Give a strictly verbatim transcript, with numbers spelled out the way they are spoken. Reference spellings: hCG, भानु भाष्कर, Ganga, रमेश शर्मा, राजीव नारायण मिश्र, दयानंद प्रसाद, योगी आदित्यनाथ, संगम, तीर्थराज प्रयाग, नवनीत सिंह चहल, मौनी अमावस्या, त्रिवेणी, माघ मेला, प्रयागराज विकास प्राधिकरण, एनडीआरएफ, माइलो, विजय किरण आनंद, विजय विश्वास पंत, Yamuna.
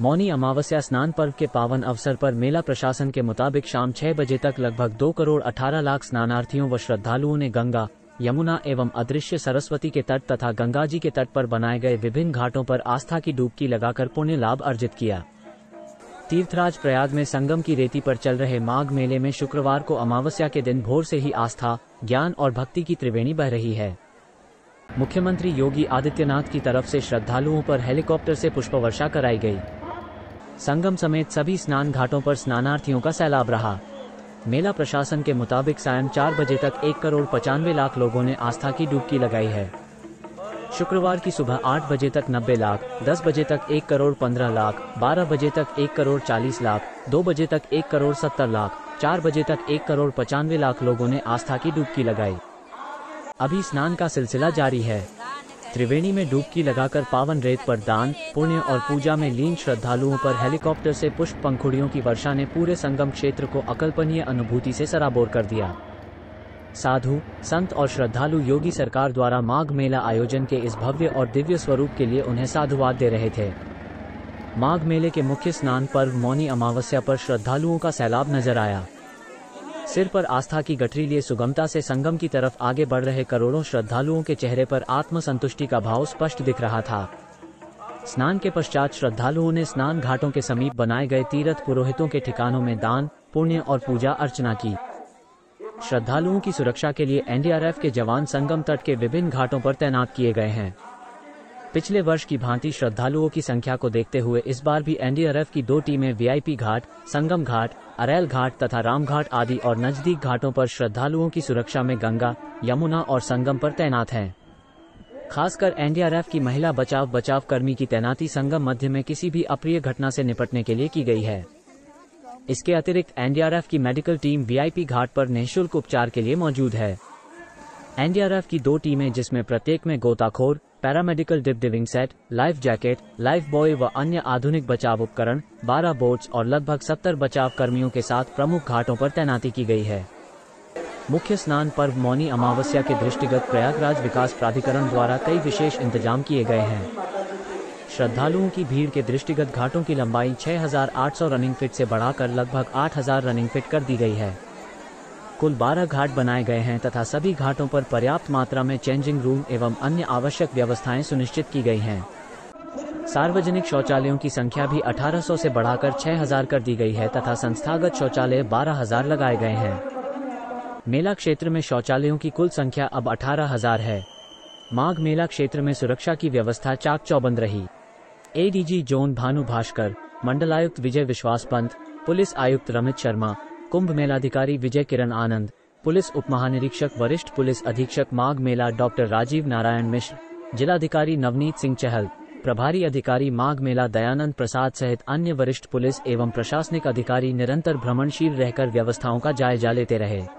मौनी अमावस्या स्नान पर्व के पावन अवसर पर मेला प्रशासन के मुताबिक शाम छह बजे तक लगभग दो करोड़ अठारह लाख स्नानार्थियों व श्रद्धालुओं ने गंगा, यमुना एवं अदृश्य सरस्वती के तट तथा गंगा जी के तट पर बनाए गए विभिन्न घाटों पर आस्था की डुबकी लगाकर पुण्य लाभ अर्जित किया। तीर्थराज प्रयाग में संगम की रेती पर चल रहे माघ मेले में शुक्रवार को अमावस्या के दिन भोर से ही आस्था, ज्ञान और भक्ति की त्रिवेणी बह रही है। मुख्यमंत्री योगी आदित्यनाथ की तरफ से श्रद्धालुओं पर हेलीकॉप्टर से पुष्पवर्षा कराई गई। संगम समेत सभी स्नान घाटों पर स्नानार्थियों का सैलाब रहा। मेला प्रशासन के मुताबिक सायं चार बजे तक एक करोड़ पचानवे लाख लोगों ने आस्था की डुबकी लगाई है। शुक्रवार की सुबह आठ बजे तक नब्बे लाख, दस बजे तक एक करोड़ पंद्रह लाख, बारह बजे तक एक करोड़ चालीस लाख, दो बजे तक एक करोड़ सत्तर लाख, चार बजे तक एक करोड़ पचानवे लाख लोगों ने आस्था की डुबकी लगाई। अभी स्नान का सिलसिला जारी है। त्रिवेणी में डुबकी लगाकर पावन रेत पर दान, पुण्य और पूजा में लीन श्रद्धालुओं पर हेलीकॉप्टर से पुष्प पंखुड़ियों की वर्षा ने पूरे संगम क्षेत्र को अकल्पनीय अनुभूति से सराबोर कर दिया। साधु, संत और श्रद्धालु योगी सरकार द्वारा माघ मेला आयोजन के इस भव्य और दिव्य स्वरूप के लिए उन्हें साधुवाद दे रहे थे। माघ मेले के मुख्य स्नान पर्व मौनी अमावस्या पर श्रद्धालुओं का सैलाब नजर आया। सिर पर आस्था की गठरी लिए सुगमता से संगम की तरफ आगे बढ़ रहे करोड़ों श्रद्धालुओं के चेहरे पर आत्मसंतुष्टि का भाव स्पष्ट दिख रहा था। स्नान के पश्चात श्रद्धालुओं ने स्नान घाटों के समीप बनाए गए तीर्थ पुरोहितों के ठिकानों में दान, पुण्य और पूजा अर्चना की। श्रद्धालुओं की सुरक्षा के लिए एन डी आर एफ के जवान संगम तट के विभिन्न घाटों पर तैनात किए गए हैं। पिछले वर्ष की भांति श्रद्धालुओं की संख्या को देखते हुए इस बार भी एन डी आर एफ की दो टीमें वी आई पी घाट, संगम घाट, अरैल घाट तथा राम घाट आदि और नजदीक घाटों पर श्रद्धालुओं की सुरक्षा में गंगा, यमुना और संगम पर तैनात हैं। खासकर एन डी आर एफ की महिला बचाव बचाव कर्मी की तैनाती संगम मध्य में किसी भी अप्रिय घटना से निपटने के लिए की गई है। इसके अतिरिक्त एन डी आर एफ की medical team V I P घाट पर निःशुल्क उपचार के लिए मौजूद है। एन डी आर एफ की दो टीमें, जिसमें प्रत्येक में गोताखोर, paramedical deep diving set, life jacket, life buoy व अन्य आधुनिक बचाव उपकरण, बारह बोट्स और लगभग सत्तर बचाव कर्मियों के साथ प्रमुख घाटों पर तैनाती की गई है। मुख्य स्नान पर्व मौनी अमावस्या के दृष्टिगत प्रयागराज विकास प्राधिकरण द्वारा कई विशेष इंतजाम किए गए हैं। श्रद्धालुओं की भीड़ के दृष्टिगत घाटों की लंबाई छह हज़ार आठ सौ रनिंग फीट से बढ़ाकर लगभग आठ हज़ार रनिंग फीट कर दी गई है। कुल बारह घाट बनाए गए हैं तथा सभी घाटों पर पर्याप्त मात्रा में चेंजिंग रूम एवं अन्य आवश्यक व्यवस्थाएं सुनिश्चित की गई हैं। सार्वजनिक शौचालयों की संख्या भी अठारह सौ से बढ़ाकर छह हज़ार कर दी गई है तथा संस्थागत शौचालय बारह हज़ार लगाए गए हैं। मेला क्षेत्र में शौचालयों की कुल संख्या अब अठारह हज़ार है। माघ मेला क्षेत्र में सुरक्षा की व्यवस्था चाक चौबंद रही। A D G zone भानु भाष्कर, मंडलायुक्त विजय विश्वास पंत, पुलिस आयुक्त रमेश शर्मा, कुंभ मेलाधिकारी विजय किरण आनंद, पुलिस उप महानिरीक्षक वरिष्ठ पुलिस अधीक्षक माघ मेला डॉक्टर राजीव नारायण मिश्र, जिलाधिकारी नवनीत सिंह चहल, प्रभारी अधिकारी माघ मेला दयानंद प्रसाद सहित अन्य वरिष्ठ पुलिस एवं प्रशासनिक अधिकारी निरंतर भ्रमणशील रहकर व्यवस्थाओं का जायजा लेते रहे।